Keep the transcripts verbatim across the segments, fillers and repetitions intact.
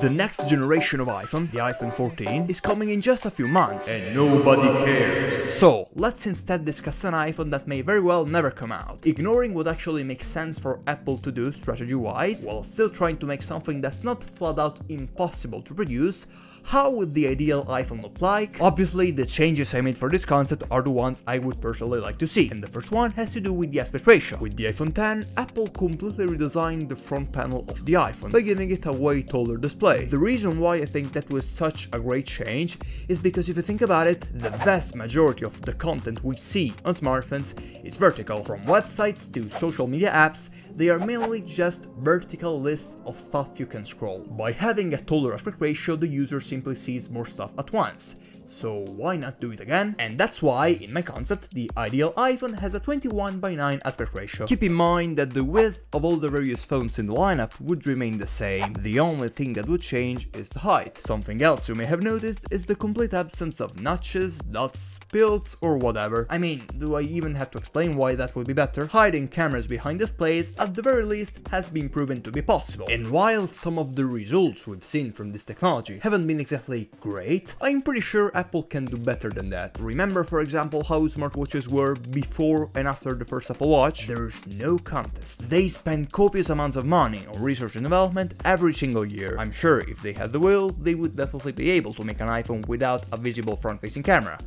The next generation of iPhone, the iPhone fourteen, is coming in just a few months, and nobody cares. So, let's instead discuss an iPhone that may very well never come out, ignoring what actually makes sense for Apple to do strategy-wise, while still trying to make something that's not flat-out impossible to produce. How would the ideal iPhone look like? Obviously, the changes I made for this concept are the ones I would personally like to see, and the first one has to do with the aspect ratio. With the iPhone ten, Apple completely redesigned the front panel of the iPhone by giving it a way taller display. The reason why I think that was such a great change is because if you think about it, the vast majority of the content we see on smartphones is vertical. From websites to social media apps, they are mainly just vertical lists of stuff you can scroll. By having a taller aspect ratio, the user simply sees more stuff at once. So why not do it again? And that's why, in my concept, the ideal iPhone has a twenty-one by nine aspect ratio. Keep in mind that the width of all the various phones in the lineup would remain the same. The only thing that would change is the height. Something else you may have noticed is the complete absence of notches, dots, pilts, or whatever. I mean, do I even have to explain why that would be better? Hiding cameras behind displays, at the very least, has been proven to be possible. And while some of the results we've seen from this technology haven't been exactly great, I'm pretty sure Apple can do better than that. Remember, for example, how smartwatches were before and after the first Apple Watch? There's no contest. They spend copious amounts of money on research and development every single year. I'm sure if they had the will, they would definitely be able to make an iPhone without a visible front-facing camera.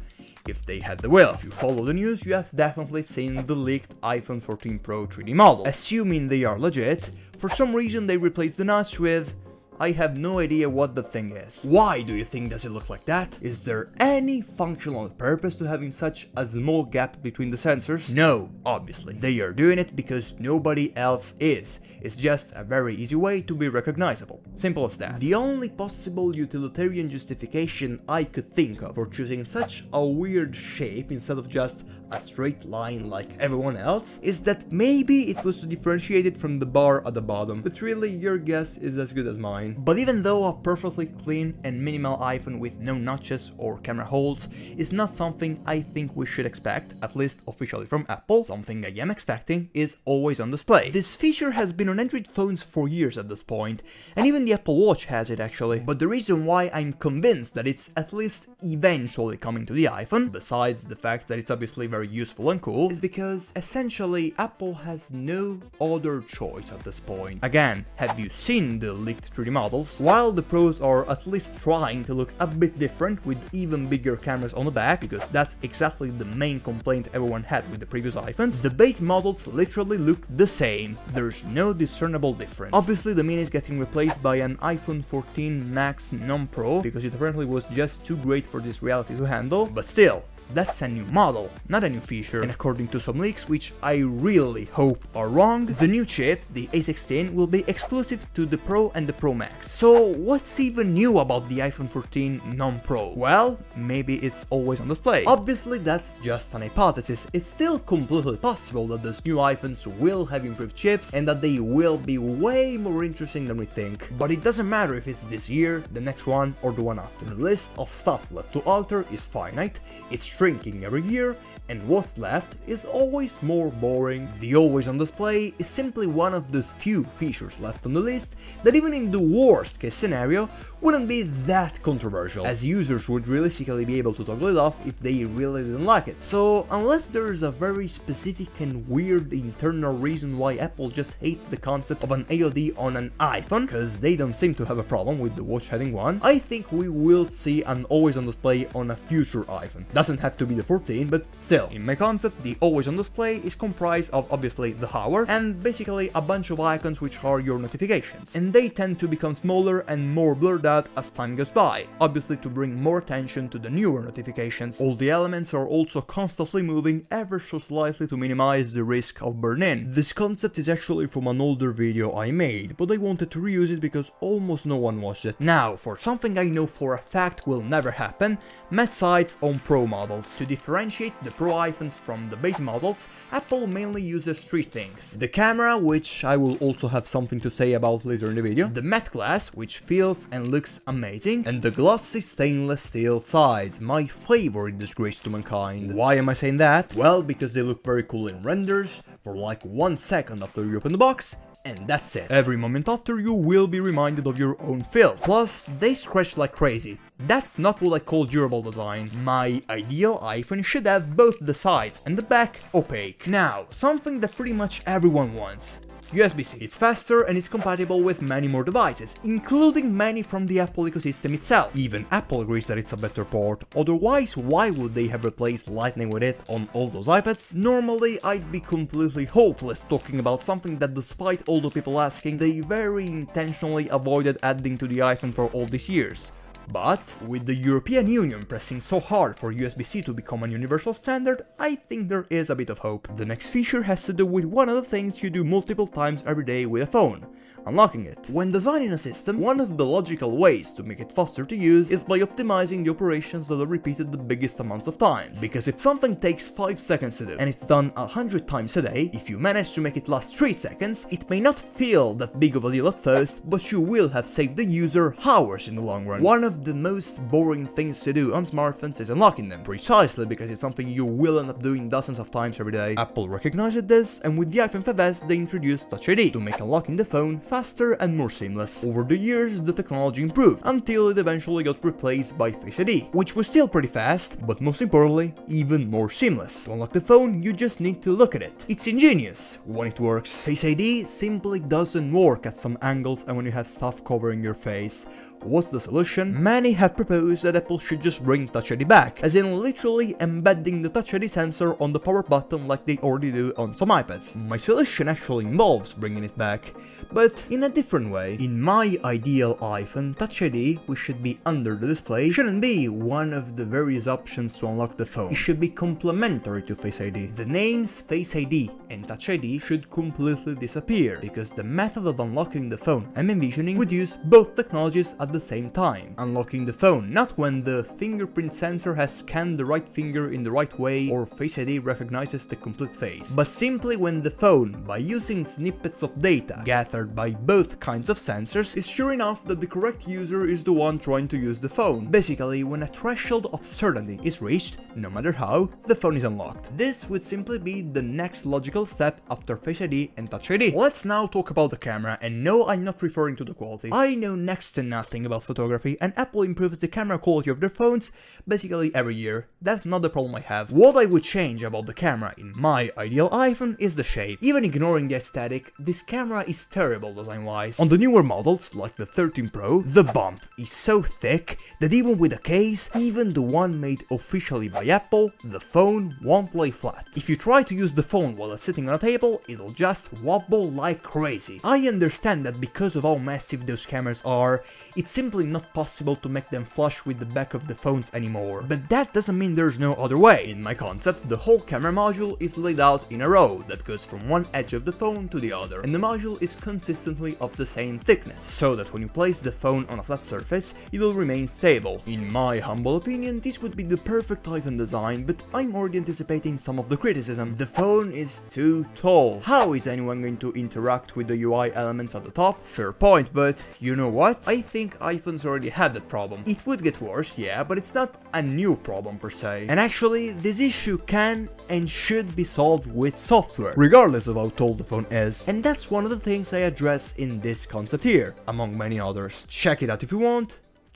If they had the will. If you follow the news, you have definitely seen the leaked iPhone fourteen Pro three D model. Assuming they are legit, for some reason they replaced the notch with... I have no idea what the thing is. Why do you think does it look like that? Is there any functional purpose to having such a small gap between the sensors? No, obviously. They are doing it because nobody else is. It's just a very easy way to be recognizable. Simple as that. The only possible utilitarian justification I could think of for choosing such a weird shape instead of just a straight line like everyone else is that maybe it was to differentiate it from the bar at the bottom, but really your guess is as good as mine. But even though a perfectly clean and minimal iPhone with no notches or camera holes is not something I think we should expect, at least officially from Apple, something I am expecting is always on display. This feature has been on Android phones for years at this point, and even the Apple Watch has it actually, but the reason why I'm convinced that it's at least eventually coming to the iPhone, besides the fact that it's obviously very very useful and cool, is because essentially Apple has no other choice at this point. Again, have you seen the leaked three D models? While the Pros are at least trying to look a bit different with even bigger cameras on the back, because that's exactly the main complaint everyone had with the previous iPhones, the base models literally look the same. There's no discernible difference. Obviously the Mini is getting replaced by an iPhone fourteen Max non-Pro, because it apparently was just too great for this reality to handle, but still, that's a new model, not a new feature, and according to some leaks, which I really hope are wrong, the new chip, the A sixteen, will be exclusive to the Pro and the Pro Max. So what's even new about the iPhone fourteen non-Pro? Well, maybe it's always on display. Obviously that's just an hypothesis. It's still completely possible that these new iPhones will have improved chips and that they will be way more interesting than we think. But it doesn't matter if it's this year, the next one, or the one after. The list of stuff left to alter is finite, it's shrinking every year, and what's left is always more boring. The always on display is simply one of those few features left on the list that even in the worst case scenario wouldn't be that controversial, as users would realistically be able to toggle it off if they really didn't like it. So unless there's a very specific and weird internal reason why Apple just hates the concept of an A O D on an iPhone, cause they don't seem to have a problem with the watch having one, I think we will see an always on display on a future iPhone. Doesn't have to be the fourteen, but still, in my concept, the always on display is comprised of obviously the hour and basically a bunch of icons which are your notifications, and they tend to become smaller and more blurred out as time goes by, obviously to bring more attention to the newer notifications. All the elements are also constantly moving ever so slightly to minimize the risk of burn-in. This concept is actually from an older video I made, but I wanted to reuse it because almost no one watched it. Now, for something I know for a fact will never happen, match sites on Pro models. To differentiate the Pro iPhones from the base models, Apple mainly uses three things. The camera, which I will also have something to say about later in the video, the matte glass, which feels and looks amazing, and the glossy stainless steel sides, my favorite disgrace to mankind. Why am I saying that? Well, because they look very cool in renders, for like one second after you open the box, and that's it. Every moment after, you will be reminded of your own filth. Plus, they scratch like crazy. That's not what I call durable design. My ideal iPhone should have both the sides and the back opaque. Now, something that pretty much everyone wants. U S B C. It's faster and it's compatible with many more devices, including many from the Apple ecosystem itself. Even Apple agrees that it's a better port, otherwise why would they have replaced Lightning with it on all those iPads? Normally I'd be completely hopeless talking about something that, despite all the people asking, they very intentionally avoided adding to the iPhone for all these years. But with the European Union pressing so hard for U S B C to become a universal standard, I think there is a bit of hope. The next feature has to do with one of the things you do multiple times every day with a phone: unlocking it. When designing a system, one of the logical ways to make it faster to use is by optimizing the operations that are repeated the biggest amounts of times. Because if something takes five seconds to do, and it's done one hundred times a day, if you manage to make it last three seconds, it may not feel that big of a deal at first, but you will have saved the user hours in the long run. One of the most boring things to do on smartphones is unlocking them, precisely because it's something you will end up doing dozens of times every day. Apple recognized this, and with the iPhone five S they introduced Touch I D to make unlocking the phone faster faster and more seamless. Over the years, the technology improved, until it eventually got replaced by Face I D, which was still pretty fast, but most importantly, even more seamless. To unlock the phone, you just need to look at it. It's ingenious, when it works. Face I D simply doesn't work at some angles and when you have stuff covering your face. What's the solution? Many have proposed that Apple should just bring Touch I D back, as in literally embedding the Touch I D sensor on the power button like they already do on some iPads. My solution actually involves bringing it back, but in a different way. In my ideal iPhone, Touch I D, which should be under the display, shouldn't be one of the various options to unlock the phone. It should be complementary to Face I D. The names Face I D and Touch I D should completely disappear, because the method of unlocking the phone I'm envisioning would use both technologies at At the same time. Unlocking the phone not when the fingerprint sensor has scanned the right finger in the right way or Face I D recognizes the complete face, but simply when the phone, by using snippets of data gathered by both kinds of sensors, is sure enough that the correct user is the one trying to use the phone. Basically, when a threshold of certainty is reached, no matter how, the phone is unlocked. This would simply be the next logical step after Face I D and Touch I D. Let's now talk about the camera, and no, I'm not referring to the quality. I know next to nothing about photography, and Apple improves the camera quality of their phones basically every year. That's not the problem I have. What I would change about the camera in my ideal iPhone is the shape. Even ignoring the aesthetic, this camera is terrible design-wise. On the newer models, like the thirteen Pro, the bump is so thick that even with a case, even the one made officially by Apple, the phone won't lay flat. If you try to use the phone while it's sitting on a table, it'll just wobble like crazy. I understand that because of how massive those cameras are, it's It's simply not possible to make them flush with the back of the phones anymore. But that doesn't mean there's no other way. In my concept, the whole camera module is laid out in a row that goes from one edge of the phone to the other, and the module is consistently of the same thickness, so that when you place the phone on a flat surface, it will remain stable. In my humble opinion, this would be the perfect iPhone design, but I'm already anticipating some of the criticism. The phone is too tall. How is anyone going to interact with the U I elements at the top? Fair point, but you know what? I think iPhones already had that problem. It would get worse, yeah, but it's not a new problem per se. And actually, this issue can and should be solved with software, regardless of how tall the phone is. And that's one of the things I address in this concept here, among many others. Check it out if you want.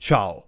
Ciao!